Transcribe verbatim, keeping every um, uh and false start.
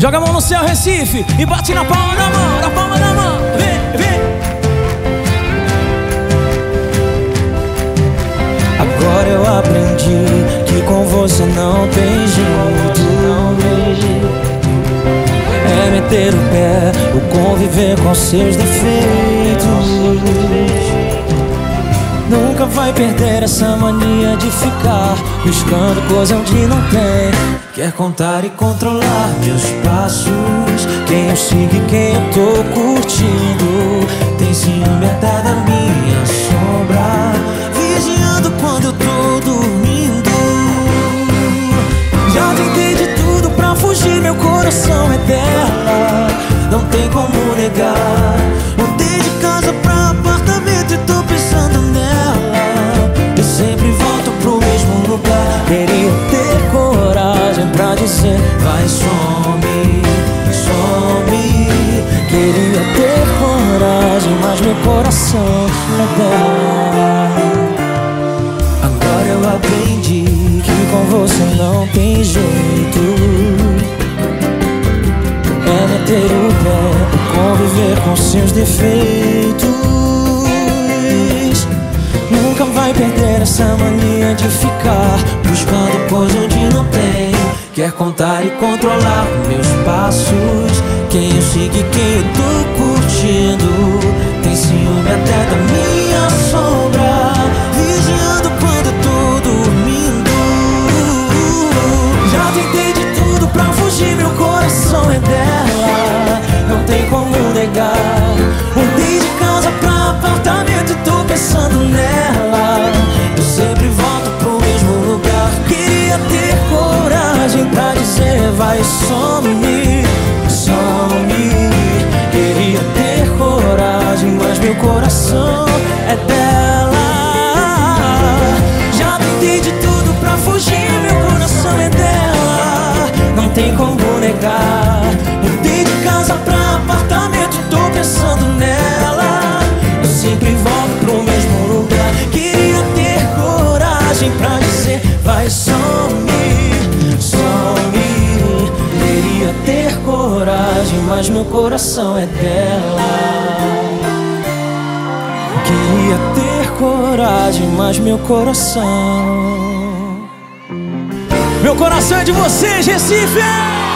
Joga a mão no céu, Recife, e bate na palma da mão, na palma da mão. Vem, vem. Agora eu aprendi que com você não tem jeito. É meter o pé, o conviver com seus defeitos. Nunca vai perder essa mania de ficar buscando coisa onde não tem. Quer contar e controlar meus passos, quem eu sigo e quem eu tô curtindo. Tem ciúme até da minha sombra, vigiando quando eu tô dormindo. Já tentei de tudo pra fugir, meu coração é dela, não tem como negar. Mudei de casa pra apartamento e tô pensando nela. Queria ter coragem pra dizer vai, some, some. Queria ter coragem, mas meu coração não dá. Agora eu aprendi que com você não tem jeito. É meter o pé, conviver com seus defeitos. Nunca vai perder essa mania de ficar buscando coisa onde não tem. Quer contar e controlar meus passos, quem eu sigo e quem eu tô curtindo. Tem ciúme até da minha sombra, vigiando quando eu tô dormindo. Já tentei de tudo pra fugir, meu coração é dela, não tem como negar. Mudei de casa pra apartamento e tô pensando nela. Eu sempre volto pro mesmo lugar. Queria ter coragem pra dizer vai, some, some. Queria ter coragem, mas meu coração é dela. Já tentei de tudo pra fugir, meu coração é dela, não tem como negar. Mudei de casa pra apartamento, tô pensando nela. Eu sempre volto pro mesmo lugar. Queria ter coragem pra dizer vai, some, some. Queria ter coragem, mas meu coração é dela. Queria ter coragem, mas meu coração, meu coração é de vocês, Recife!